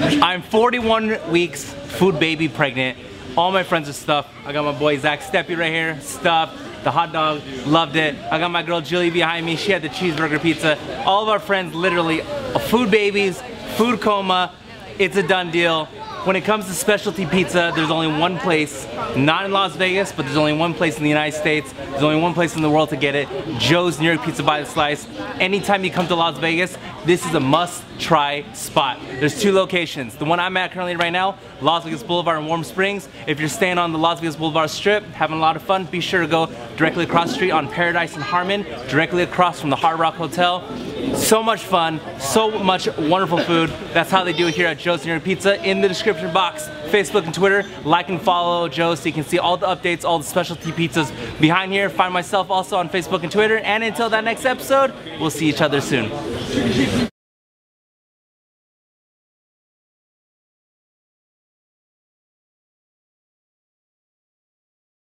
I'm 41 weeks food baby pregnant. All my friends are stuffed. I got my boy Zach Steppy right here, stuffed. The hot dog, loved it. I got my girl Julie behind me, she had the cheeseburger pizza. All of our friends literally, food babies, food coma, it's a done deal. When it comes to specialty pizza, there's only one place, not in Las Vegas, but there's only one place in the United States, there's only one place in the world to get it, Joe's New York Pizza by the Slice. Anytime you come to Las Vegas, this is a must-try spot. There's two locations. The one I'm at currently right now, Las Vegas Boulevard and Warm Springs. If you're staying on the Las Vegas Boulevard Strip, having a lot of fun, be sure to go directly across the street on Paradise and Harmon, directly across from the Hard Rock Hotel. So much fun, so much wonderful food. That's how they do it here at Joe's New York Pizza. In the description box, Facebook and Twitter, like and follow Joe so you can see all the updates, all the specialty pizzas behind here. Find myself also on Facebook and Twitter. And until that next episode, we'll see each other soon.